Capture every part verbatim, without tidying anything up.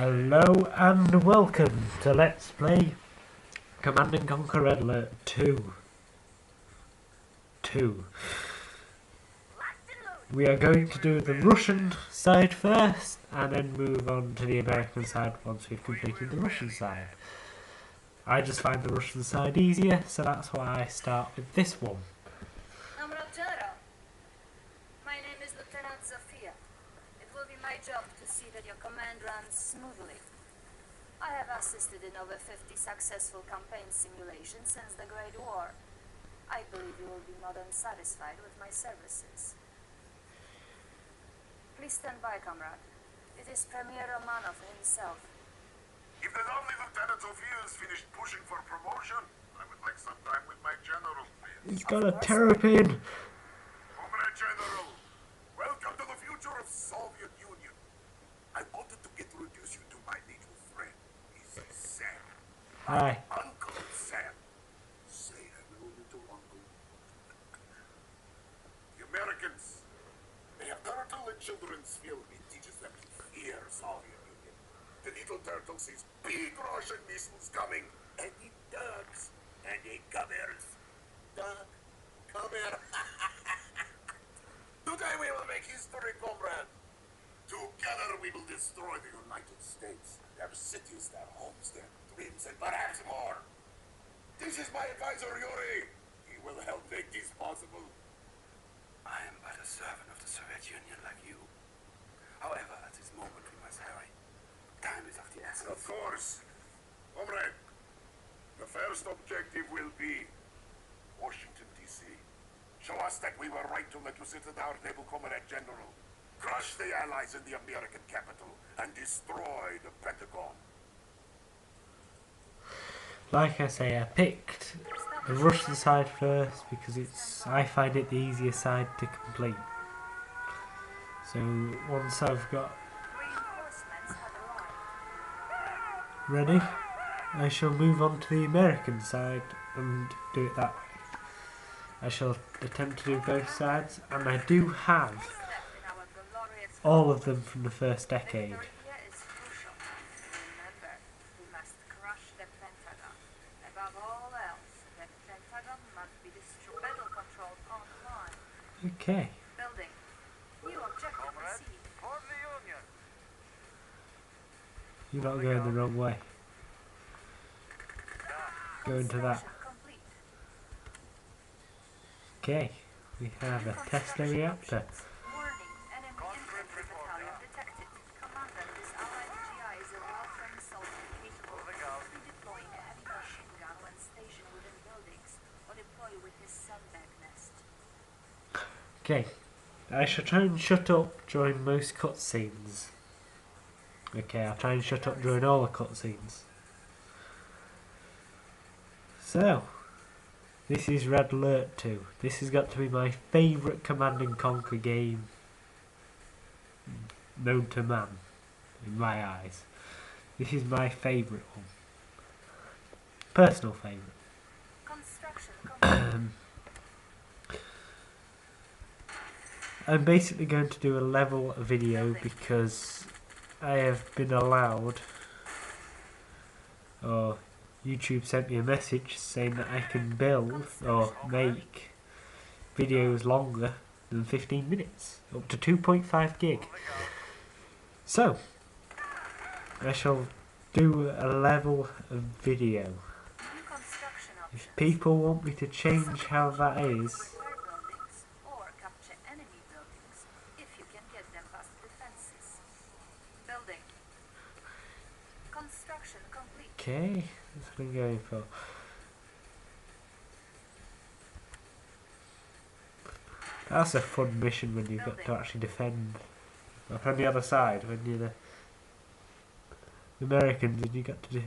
Hello and welcome to Let's Play Command and Conquer Red Alert two. two. We are going to do the Russian side first and then move on to the American side once we've completed the Russian side. I just find the Russian side easier, so that's why I start with this one. I have assisted in over fifty successful campaign simulations since the Great War. I believe you will be not unsatisfied with my services. Please stand by, comrade. It is Premier Romanov himself. If the lovely Lieutenant Sophia has finished pushing for promotion, I would like some time with my general, please. He's got a terrapin! Comrade General, welcome to the future of Soviet Union. I wanted to get introduce you to my little friend. He's Sam. Hi. Uncle Sam. Say hello, little uncle. The Americans, they have turtle in children's film. It teaches them to fear Soviet Union. The little turtle sees big Russian missiles coming, and he ducks, and he covers. Duck, cover. Today we will make history, comrade. Together we will destroy the United States, their cities, their homes, their dreams, and perhaps more. This is my advisor, Yuri. He will help make this possible. I am but a servant of the Soviet Union like you. However, at this moment we must hurry. Time is of the essence. Of course. Comrade, the first objective will be Washington, D C Show us that we were right to let you sit at our table, Comrade General. Crush the Allies in the American capital and destroy the Pentagon. Like I say, I picked the Russian side first because it's I find it the easier side to complete. So once I've got ready, I shall move on to the American side and do it that way. I shall attempt to do both sides, and I do have all of them from the first decade. We must crush the Pentagon. Above all else, the Pentagon must be destroyed. Metal control online. Okay. Building. New objective received. For the Union. You're not going the wrong way. Go into that. Okay. We have a Tesla reactor. Okay, I shall try and shut up during most cutscenes. Okay, I'll try and shut up during all the cutscenes. So, this is Red Alert two. This has got to be my favourite Command and Conquer game known to man, in my eyes. This is my favourite one. Personal favourite. Construction complete. I'm basically going to do a level video because I have been allowed, or YouTube sent me a message saying that I can build or make videos longer than fifteen minutes, up to two point five gig. So I shall do a level of video. If people want me to change how that is, okay, that's what I'm going for. That's a fun mission when you've got to actually defend. Or from the other side, when you're the Americans and you've got to de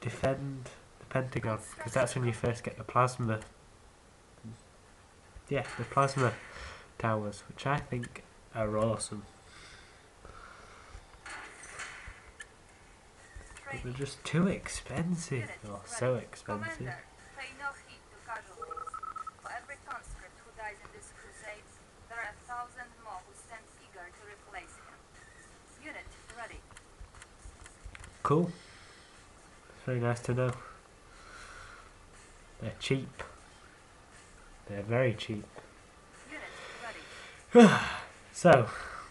defend the Pentagon, because that's when you first get the plasma. Yeah, the plasma towers, which I think are awesome. They're just too expensive, or so expensive. Pay no heed to casualties. For every conscript who dies in this crusade, there are a thousand more who stand eager to replace him. Unit ready. cool. It's very nice to know. They're cheap. They're very cheap. So,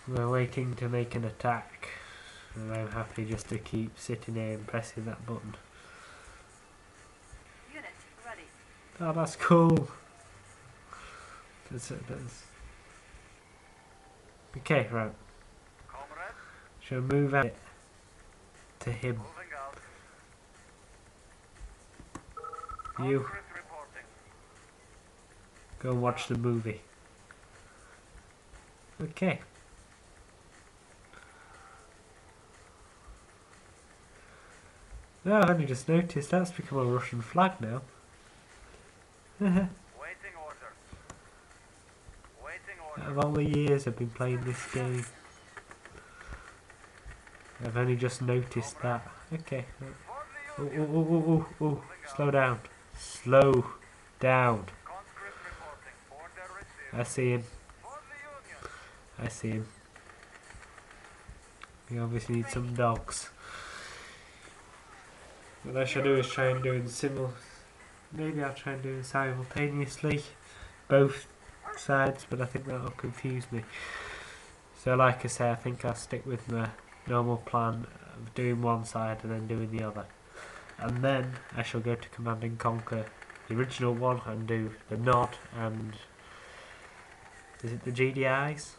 we're waiting to make an attack. And I'm happy just to keep sitting here and pressing that button. Unit ready. Oh, that's cool. That's, that's... Okay, right. Comrade. Shall we move out to him? Out. You. Go watch the movie. Okay. No, I only just noticed that's become a Russian flag now. Waiting orders. Waiting orders. Out of all the years I've been playing this game, I've only just noticed that. Okay. Oh, oh, oh, oh, oh, slow down. Slow down. I see him. I see him. We obviously need some dogs. What I should do is try and do in simul. Maybe I'll try and do it simultaneously, both sides, but I think that'll confuse me. So, like I say, I think I'll stick with my normal plan of doing one side and then doing the other, and then I shall go to Command and Conquer, the original one, and do the Nod and is it the G D Is?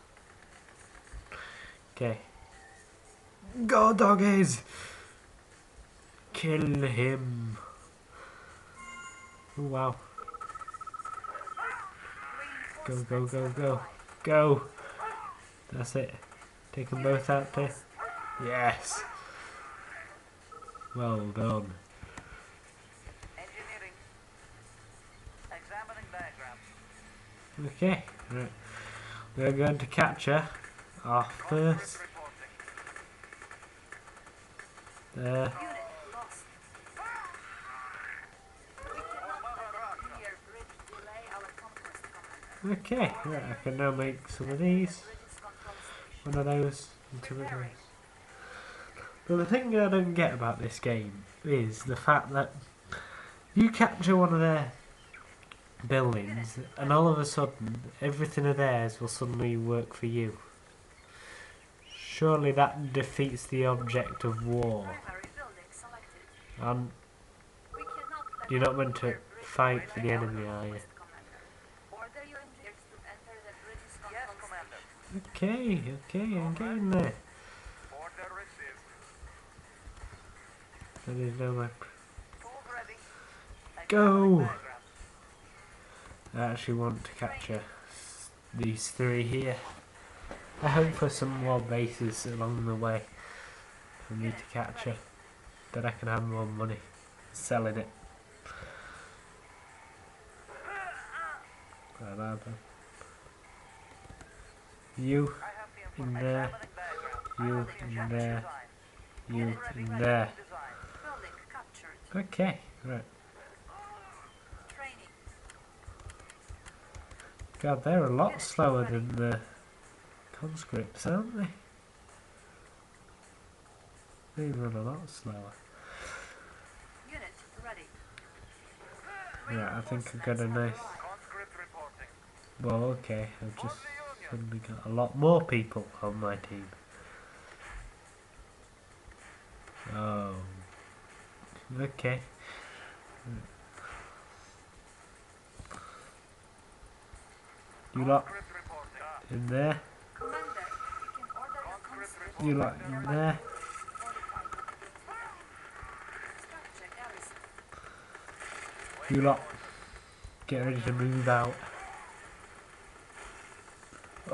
Okay. Go doggies! Kill him! Oh wow. Go, go, go, go. Go! That's it. Take them both out there. Yes! Well done. Engineering. Examining diagrams. Okay. Right. We're going to capture our first. There. Okay, right, I can now make some of these. One of those and two of those. But the thing I don't get about this game is the fact that you capture one of their buildings and all of a sudden everything of theirs will suddenly work for you. Surely that defeats the object of war. And you're not meant to fight for the enemy, are you? Okay, okay, I'm getting there. That is no map. Go! I actually want to capture these three here. I hope for some more bases along the way for me to capture. Then I can have more money selling it. You in there, you in there, you in there. Okay, right. God, they're a lot slower than the conscripts, aren't they? They run a lot slower. Yeah, I think I've got a nice... Well, okay, I've just suddenly got a lot more people on my team. Oh. Okay. You lot in there. You lot in there. You lot get ready to move out.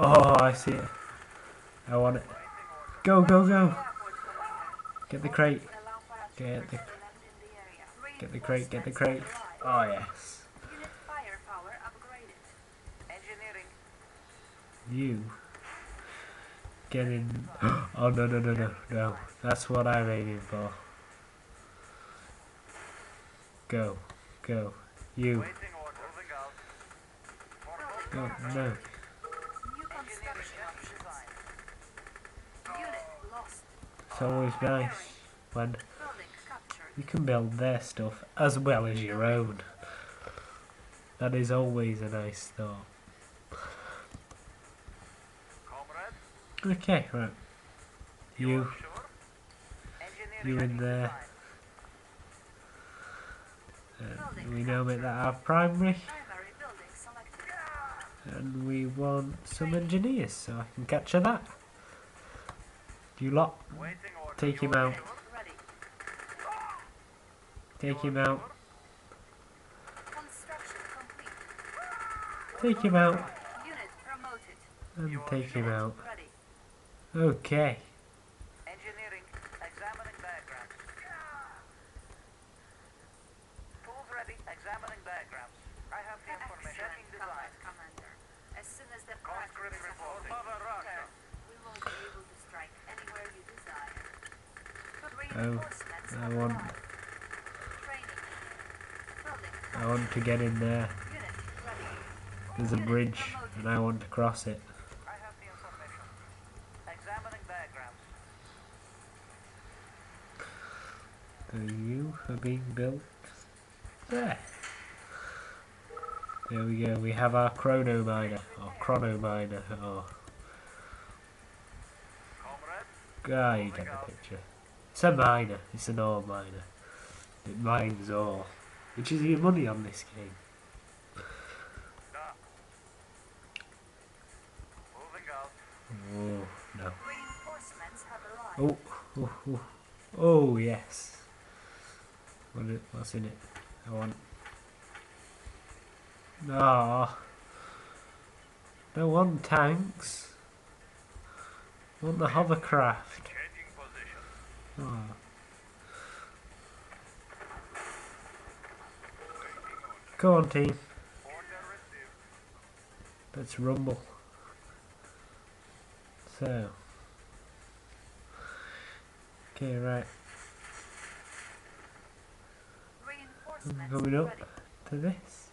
Oh, I see it. I want it. Go, go, go. Get the crate. Get the Get the crate, get the crate. Oh yes. You get in. Oh no no no no no! That's what I'm aiming for. Go, go, you. Go, no. It's always nice when you can build their stuff as well as your own. That is always a nice thought. Okay, right. You, you in there. And we now make that our primary. And we want some engineers, so I can capture that. You lot, take him out. Take him out. Take him out. And take him out. Okay. Engineering, examining diagrams. Tools ready, examining diagrams. I have the information. Checking design. Commander. As soon as the conscript report, Mother Russia. We will be able to strike anywhere you desire. Oh, I want. I want to get in there. There's a bridge, and I want to cross it. You are being built there. There we go. We have our chrono miner or chrono miner or guy. You get the picture. It's a miner. It's an ore miner. It mines ore, which is your money on this game. Oh no! Oh oh oh! Oh yes! What's in it? I want. No. No one tanks. I want the hovercraft. Oh. Come on, team. Let's rumble. So. Okay, right. I'm going up to this.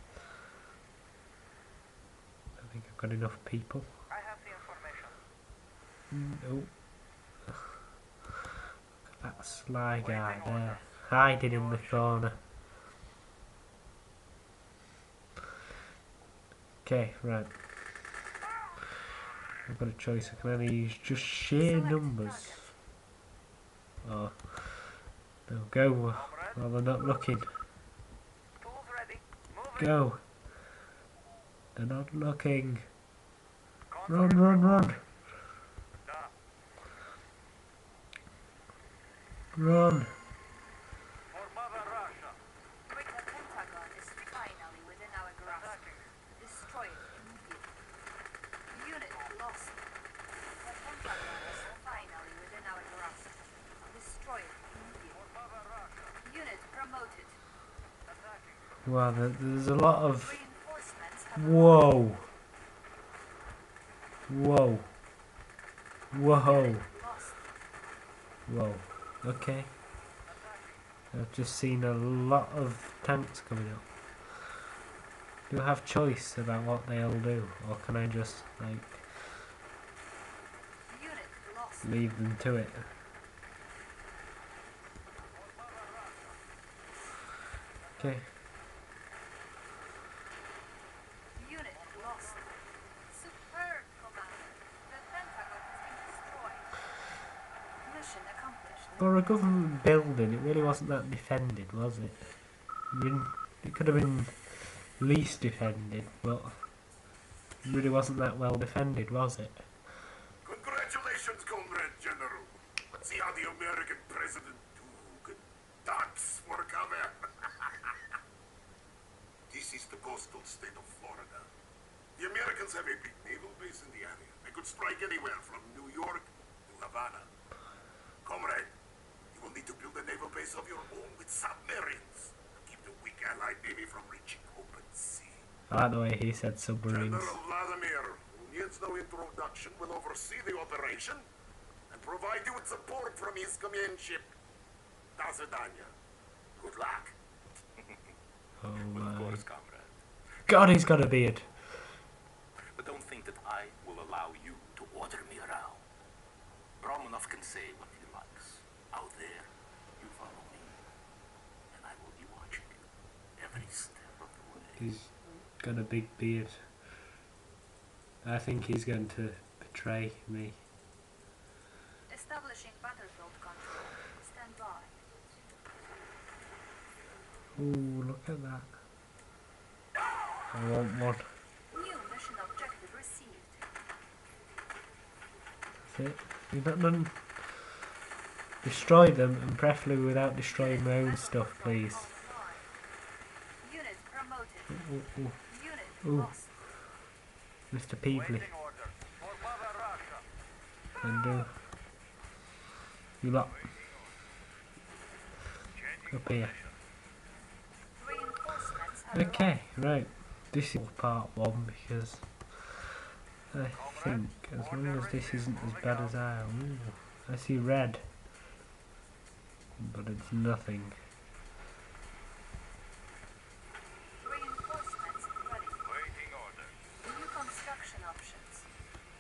I think I've got enough people. I have the information. No. Look at that sly guy there, hiding in the corner. Okay, right. I've got a choice. I can either use just sheer numbers. Or they'll go while they're not looking. Go! They're not looking. Run, run, run! Run! For Mother Russia! The Pentagon is finally within our grasp. Destroy it immediately. Unit lost. The Pentagon is finally within our grasp. Destroy it immediately. Unit promoted. Wow, there's a lot of... Whoa! Whoa! Whoa! Whoa. Okay. I've just seen a lot of tanks coming up. Do I have choice about what they'll do? Or can I just, like... leave them to it? Okay. For a government building, it really wasn't that defended, was it? I mean, it could have been least defended, but it really wasn't that well defended, was it? Congratulations, Comrade General! See how the American president who could dance for cover! This is the coastal state of Florida. The Americans have a big naval base in the area. They could strike anywhere from New York to Havana. Comrade! You will need to build a naval base of your own with submarines to keep the weak allied navy from reaching open sea. By the way, he said submarines. General Vladimir, who needs no introduction, will oversee the operation and provide you with support from his commandship. До свидания. Good luck. Oh my. Course, comrade. God, he's got a beard. But don't think that I will allow you to order me around. Romanov can say what he likes. Out there, He's got a big beard. I think he's going to betray me. Establishing battlefield control. Stand by. Ooh, look at that. I want one. New mission objective received. That's it. You've got none. Destroy them, and preferably without destroying my own stuff, please. Unit promoted. Ooh, ooh, ooh. Unit lost. Mister Peevely. And uh, you lot up here. Okay, right. This is part one because I think as long as this isn't as bad as I am, ooh, I see red, but it's nothing.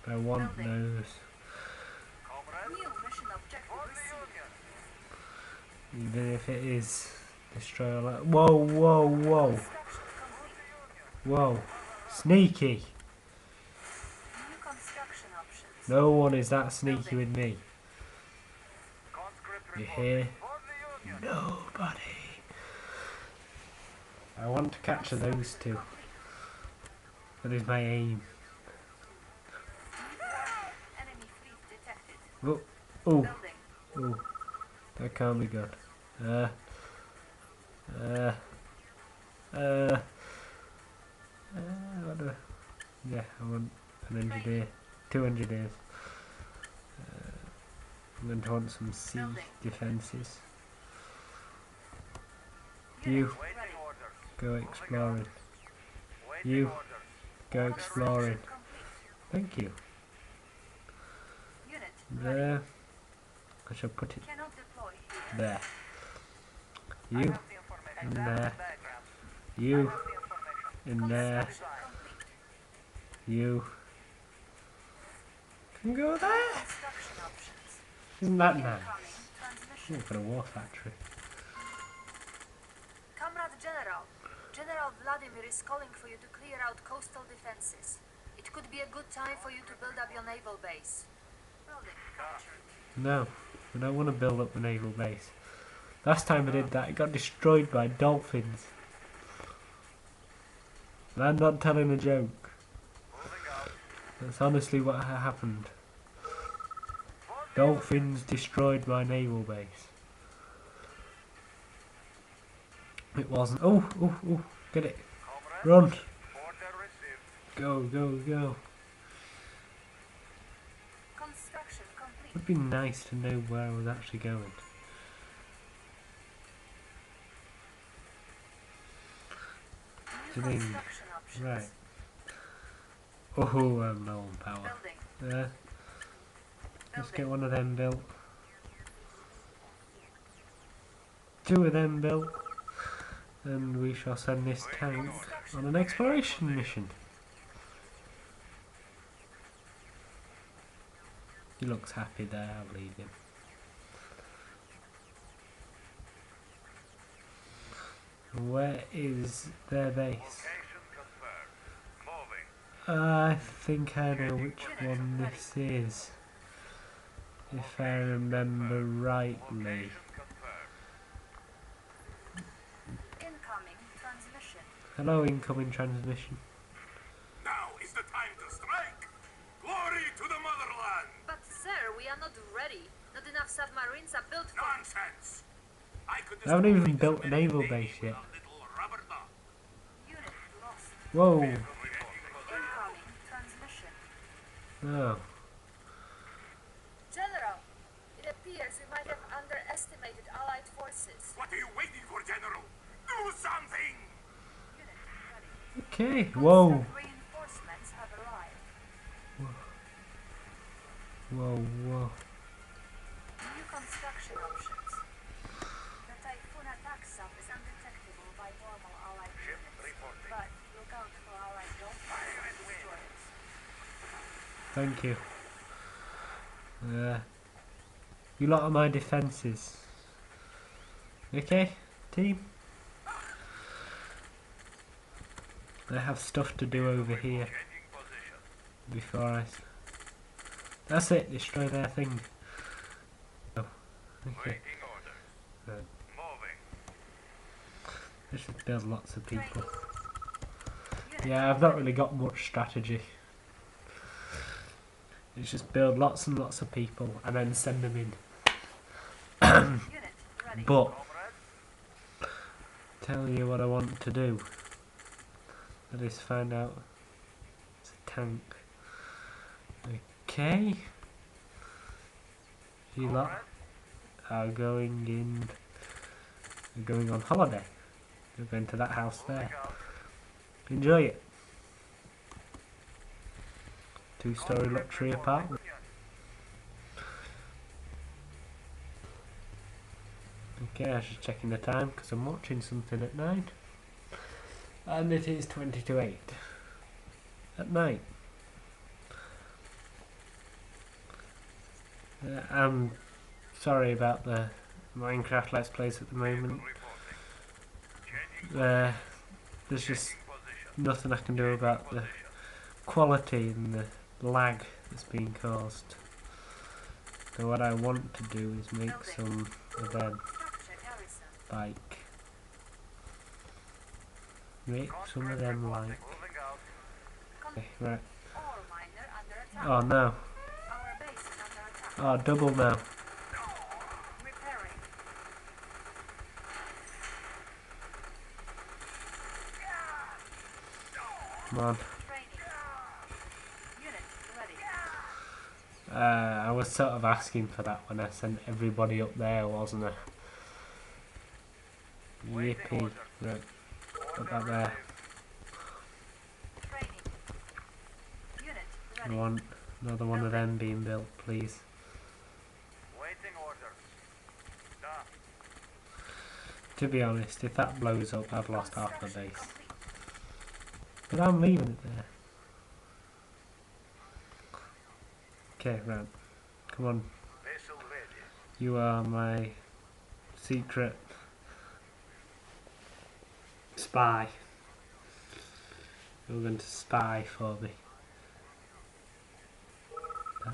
I want those. Even if it is destroy all that. Whoa, whoa, whoa. Whoa. Sneaky. No one is that sneaky with me. You hear? Nobody. I want to capture those two. That is my aim. Oh, oh, oh, that can't be good. Uh, uh, uh, uh, what do I, yeah, I want an engineer, two engineers. Uh, I'm going to want some sea defences. You, go exploring. You, go exploring. Thank you. There. I shall put it there. You in there. You in there. You can go there. Isn't that nice? Oh, for a war factory. Comrade General, General Vladimir is calling for you to clear out coastal defenses. It could be a good time for you to build up your naval base. No, we don't want to build up the naval base. Last time I did that, it got destroyed by dolphins. And I'm not telling a joke. That's honestly what happened. Dolphins destroyed my naval base. It wasn't. Oh, oh, oh, get it. Run. Go, go, go. It would be nice to know where I was actually going. Right. Oh, I'm low on power. There. Let's get one of them built. Two of them built. And we shall send this tank on an exploration mission. He looks happy there, I'll leave him. Where is their base? I think I know which one this is. If I remember rightly. Incoming transmission. Hello, incoming transmission. Submarines are built for nonsense. I, I haven't even built a naval base yet. Whoa. Incoming transmission. Oh. General, it appears we might have underestimated Allied forces. What are you waiting for, General? Do something. Okay. Whoa. Reinforcements have arrived. Whoa. Whoa. Whoa. Thank you. Uh, you lot are my defences. Okay, team? I have stuff to do over here before I... That's it, destroy their thing. Oh, okay. Good. I should build lots of people. Yeah, I've not really got much strategy. It's just build lots and lots of people and then send them in. But tell you what I want to do. At least find out. It's a tank. Okay. You lot are going in. You're going on holiday. You're going to that house there. Enjoy it. Two-story luxury apartment. Okay, I should check in the time because I'm watching something at night, and it is twenty to eight at night. Uh, I'm sorry about the Minecraft Let's Plays at the moment. Uh, there's just nothing I can do about the quality and the lag that's being caused. So what I want to do is make some of them like make some of them like okay, right. Oh no. Oh, double now. Come on. Uh, I was sort of asking for that when I sent everybody up there, wasn't I? Yippee. Right. Put that there. I want another one of them being built, please. To be honest, if that blows up, I've lost half the base. But I'm leaving it there. Okay, right. Come on. You are my secret spy. You're going to spy for me. Uh,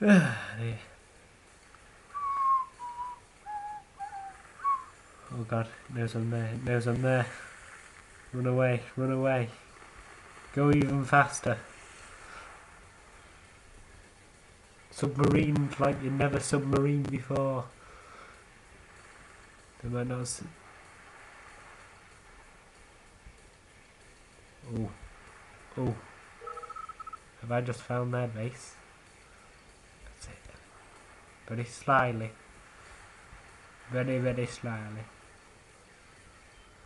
Ah, dear. Oh god, it knows I'm there, it knows I'm there. Run away, run away. Go even faster. Submarined like you never submarined before. They might not see. Oh. Oh. Have I just found their base? Very slyly, very very slyly,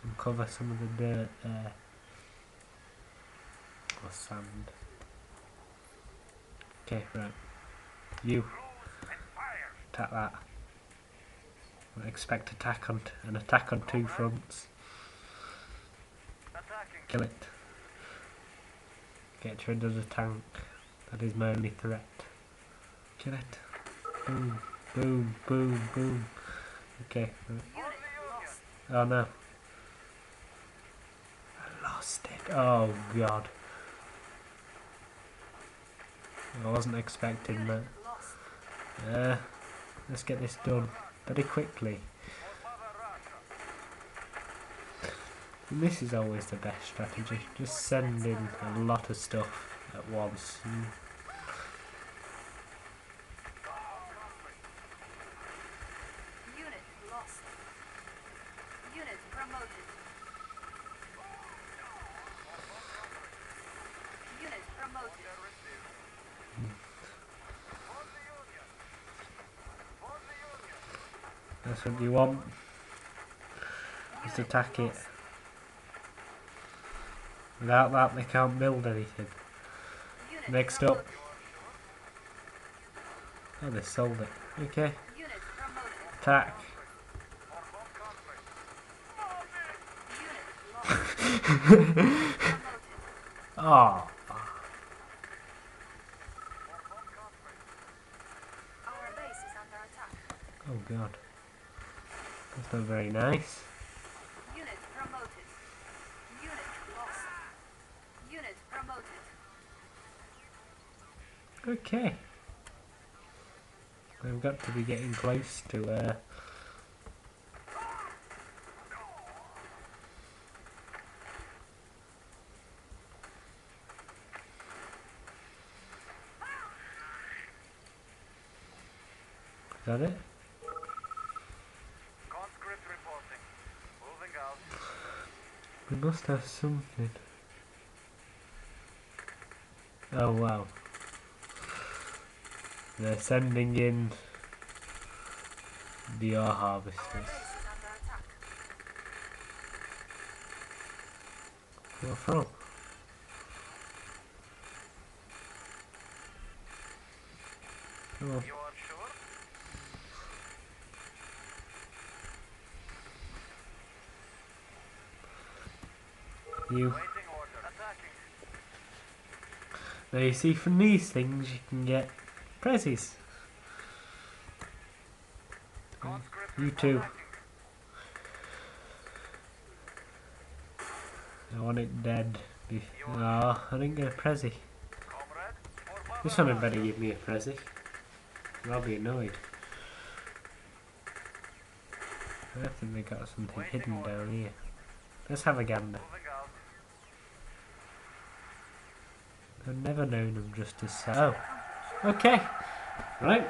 and cover some of the dirt there, or sand. Okay, right, you, attack that. I expect attack on t an attack on two fronts. Kill it. Get rid of the tank, that is my only threat. Kill it. Boom, boom, boom, boom. Okay. Oh no. I lost it. Oh god. I wasn't expecting that. Uh, let's get this done very quickly. And this is always the best strategy. Just send in a lot of stuff at once. Mm. That's what you want. Just attack it. Without that, they can't build anything. Next up. Oh, they sold it. Okay. Attack. Oh. god. That's not very nice. Unit promoted. Unit lost. Unit promoted. Okay. I've got to be getting close to uh Is that it? Conscript reporting. Moving out. We must have something. Oh wow. They're sending in the ore harvesters. Where from? Oh. You. Now you see, from these things you can get prezzies. You too. I want it dead. No, I didn't get a prezzie. This one had better give me a prezzie. I'll be annoyed. I think they got something hidden down here. Let's have a gander. I've never known them just as so. Oh. Okay. Right.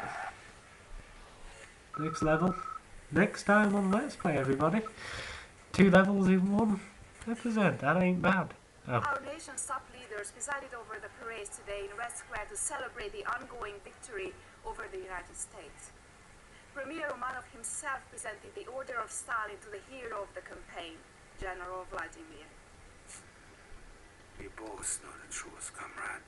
Next level. Next time on Let's Play, everybody. Two levels in one episode. That ain't bad. Oh. Our nation's top leaders presided over the parade today in Red Square to celebrate the ongoing victory over the United States. Premier Romanov himself presented the Order of Stalin to the hero of the campaign, General Vladimir. We both know the truth, comrade.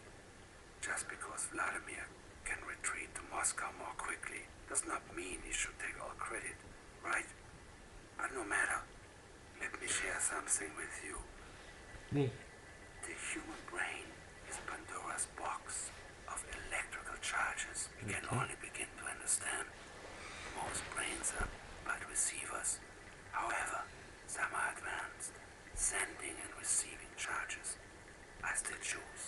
Just because Vladimir can retreat to Moscow more quickly does not mean he should take all credit, right? But no matter, let me share something with you. Me? The human brain is Pandora's box of electrical charges we okay. can only begin to understand. Most brains are but receivers. However, some are advanced, sending and receiving charges. I still choose.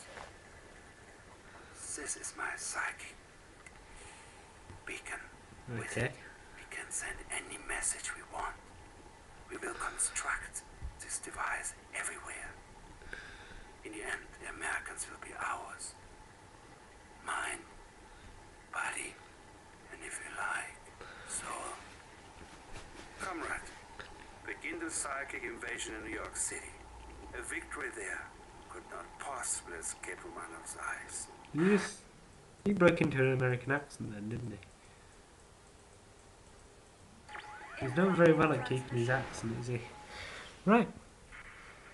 This is my psychic beacon. Okay. With it, we can send any message we want. We will construct this device everywhere. In the end, the Americans will be ours. Mine, body, and if you like, soul. Comrade, begin the psychic invasion in New York City. A victory there could not possibly escape Romanov's eyes. Yes. He broke into an American accent then, didn't he? He's not very well at keeping his accent, is he? Right.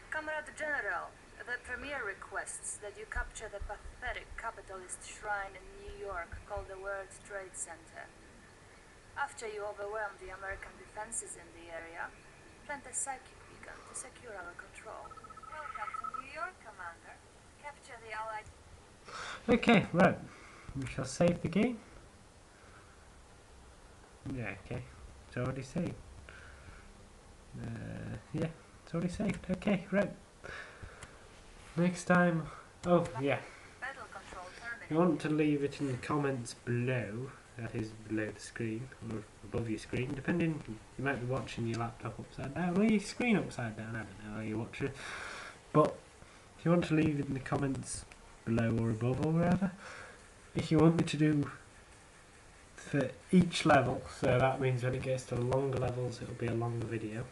Comrade General, the Premier requests that you capture the pathetic capitalist shrine in New York called the World Trade Center. After you overwhelm the American defenses in the area, plant a psychic beacon to secure our control. Commander, capture the allied. Okay, right. We shall save the game. Yeah, okay. It's already saved. Uh, yeah, it's already saved. Okay, right. Next time. Oh, yeah. You want to leave it in the comments below. That is below the screen or above your screen, depending. You might be watching your laptop upside down or your screen upside down. I don't know how you watch it, but. If you want to leave it in the comments below or above or wherever, if you want me to do for each level, so that means when it gets to longer levels it'll be a longer video,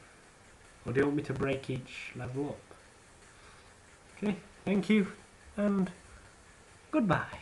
or do you want me to break each level up? Okay, thank you and goodbye.